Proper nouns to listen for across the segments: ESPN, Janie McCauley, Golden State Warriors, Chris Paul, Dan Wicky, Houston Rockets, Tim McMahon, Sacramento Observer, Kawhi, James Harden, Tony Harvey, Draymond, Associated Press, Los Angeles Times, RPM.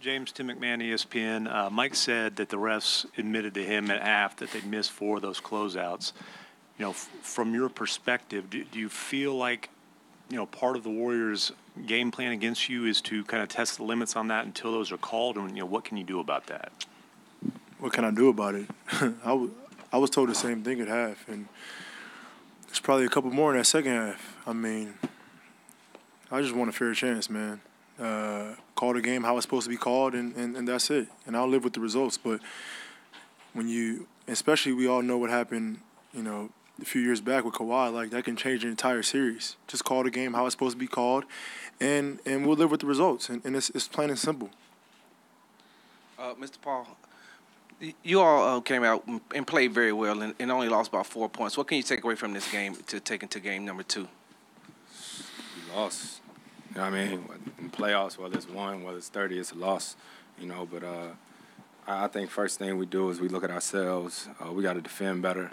James, Tim McMahon, ESPN. Mike said that the refs admitted to him at half that they'd missed four of those closeouts. You know, from your perspective, do you feel like, you know, part of the Warriors' game plan against you is to kind of test the limits on that until those are called? And, you know, what can you do about that? What can I do about it? I was told the same thing at half, and there's probably a couple more in that second half. I mean, I just want a fair chance, man. Call the game how it's supposed to be called, and that's it. And I'll live with the results. But when you, especially we all know what happened, you know, a few years back with Kawhi, like that can change an entire series. Just call the game how it's supposed to be called, and we'll live with the results. And it's plain and simple. Mr. Paul, you all came out and played very well and only lost by 4 points. What can you take away from this game to take into game number two? We lost. You know what I mean, in playoffs, whether it's one, whether it's 30, it's a loss, you know. But I think first thing we do is we look at ourselves. We got to defend better,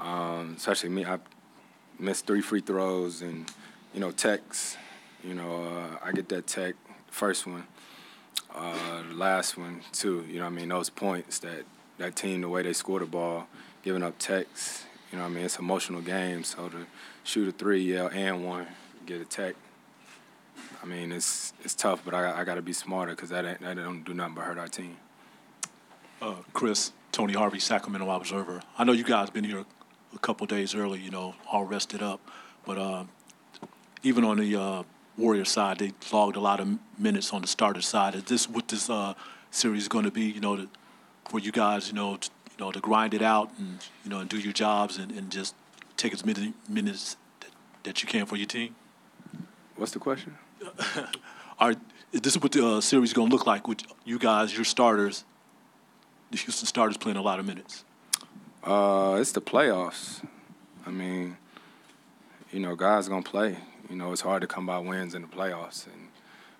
especially me. I missed 3 free throws and, you know, techs. You know, I get that tech, first one, the last one too. You know what I mean, those points, that team, the way they score the ball, giving up techs. You know what I mean, it's an emotional game. So to shoot a 3, yeah, and one, get a tech. I mean, it's tough, but I got to be smarter because that don't do nothing but hurt our team. Chris, Tony Harvey, Sacramento Observer. I know you guys been here a couple days early, you know, all rested up. But even on the Warriors side, they logged a lot of minutes on the starter side. Is this what this series is going to be, you know, for you guys, you know, to grind it out and, you know, and do your jobs and just take as many minutes that you can for your team? What's the question? This is what the series is going to look like with you guys, your starters, the Houston starters playing a lot of minutes. It's the playoffs. I mean, you know, guys going to play. You know, it's hard to come by wins in the playoffs. And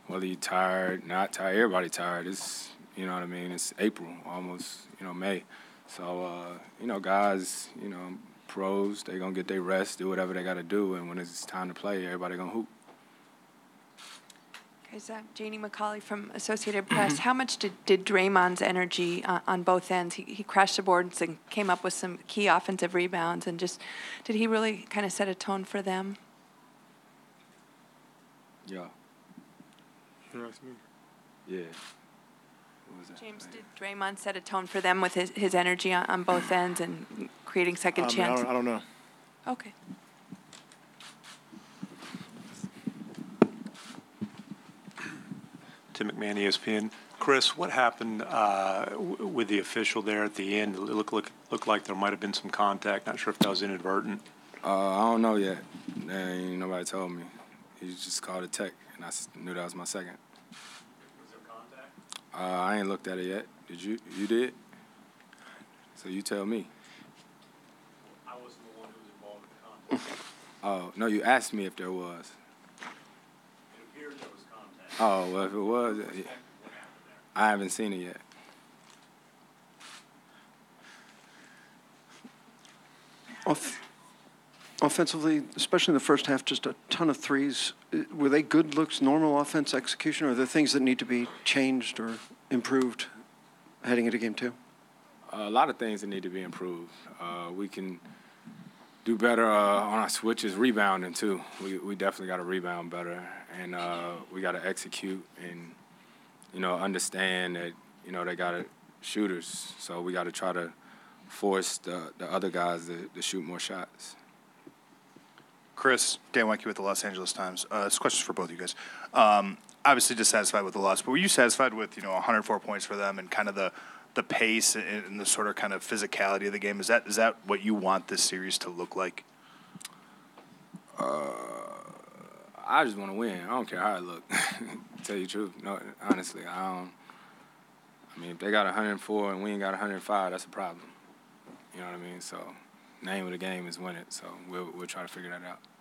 whether you're tired, not tired, everybody tired. It's, you know what I mean, it's April, almost, you know, May. So, you know, guys, you know, pros, they going to get their rest, do whatever they got to do. And when it's time to play, everybody going to hoop. Is that Janie McCauley from Associated Press? How much did Draymond's energy on both ends? He crashed the boards and came up with some key offensive rebounds, and just did he really kind of set a tone for them? Yeah. You asked me. Yeah. What was that? James, did Draymond set a tone for them with his energy on both ends and creating second chances? I don't know. Okay. Tim McMahon, ESPN. Chris, what happened with the official there at the end? It looked like there might have been some contact. Not sure if that was inadvertent. I don't know yet. Ain't nobody told me. He just called a tech, and I knew that was my second. Was there contact? I ain't looked at it yet. Did you? You did? So you tell me. I wasn't the one who was involved in the contact. Oh, no, you asked me if there was. Oh, well, if it was, I haven't seen it yet. Offensively, especially in the first half, just a ton of threes. Were they good looks, normal offense execution, or are there things that need to be changed or improved heading into game two? A lot of things that need to be improved. We can do better on our switches, rebounding too. We definitely got to rebound better, and we got to execute, and you know, understand that, you know, they got shooters, so we got to try to force the other guys to shoot more shots. Chris, Dan Wicky with the Los Angeles Times. This question's for both of you guys. Obviously dissatisfied with the loss, but were you satisfied with, you know, 104 points for them and kind of the pace and the sort of kind of physicality of the game? Is that what you want this series to look like? I just want to win. I don't care how it look. Tell you the truth. No, honestly, I don't. I mean, if they got 104 and we ain't got 105, that's a problem. You know what I mean? So name of the game is win it. So we'll try to figure that out.